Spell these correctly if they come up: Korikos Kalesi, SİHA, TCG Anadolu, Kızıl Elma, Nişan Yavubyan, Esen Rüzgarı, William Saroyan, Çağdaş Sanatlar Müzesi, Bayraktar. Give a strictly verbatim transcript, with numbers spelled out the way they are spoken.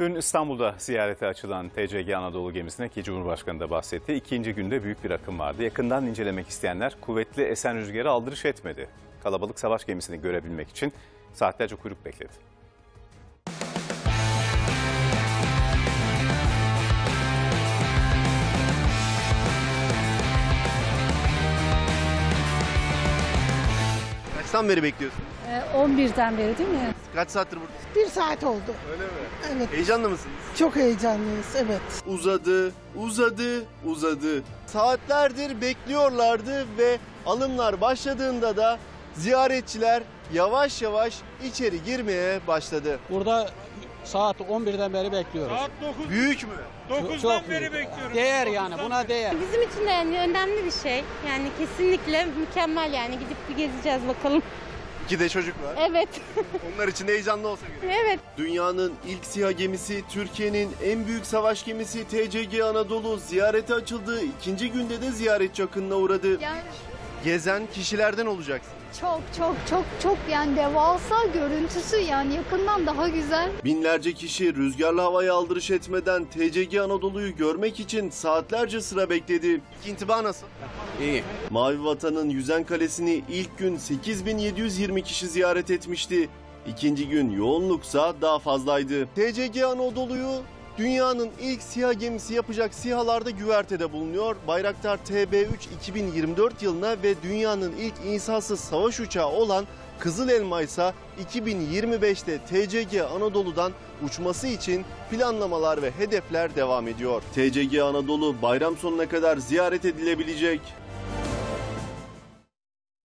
Dün İstanbul'da ziyarete açılan T C G Anadolu gemisine ki Cumhurbaşkanı da bahsetti, ikinci günde büyük bir akım vardı. Yakından incelemek isteyenler kuvvetli Esen Rüzgarı aldırış etmedi. Kalabalık savaş gemisini görebilmek için saatlerce kuyruk bekledi. Kaçtan beri bekliyorsunuz? on birden beri değil mi? Kaç saattir buradasınız? Bir saat oldu. Öyle mi? Evet. Heyecanlı mısınız? Çok heyecanlıyız, evet. Uzadı, uzadı, uzadı. Saatlerdir bekliyorlardı ve alımlar başladığında da ziyaretçiler yavaş yavaş içeri girmeye başladı. Burada saat on birden beri bekliyoruz. Saat dokuz. Büyük mü? dokuzdan beri bekliyoruz. Değer yani, buna değer. Bizim için de yani önemli bir şey. Yani kesinlikle mükemmel yani. Gidip bir gezeceğiz bakalım. İki de çocuk var. Evet. Onlar için heyecanlı olsa gerek. Evet. Dünyanın ilk SİHA gemisi, Türkiye'nin en büyük savaş gemisi T C G Anadolu ziyarete açıldı. İkinci günde de ziyaretçi akınına uğradı. Yani... Gezen kişilerden olacaksın. Çok çok çok çok yani devasa görüntüsü yani yakından daha güzel. Binlerce kişi rüzgarlı havaya aldırış etmeden T C G Anadolu'yu görmek için saatlerce sıra bekledi. İntiba nasıl? İyi. Mavi Vatan'ın Yüzen Kalesi'ni ilk gün sekiz bin yedi yüz yirmi kişi ziyaret etmişti. İkinci gün yoğunluksa daha fazlaydı. T C G Anadolu'yu dünyanın ilk SİHA gemisi yapacak SİHA'larda güvertede bulunuyor. Bayraktar T B üç iki bin yirmi dört yılına ve dünyanın ilk insansız savaş uçağı olan Kızıl Elma ise iki bin yirmi beşte T C G Anadolu'dan uçması için planlamalar ve hedefler devam ediyor. T C G Anadolu bayram sonuna kadar ziyaret edilebilecek.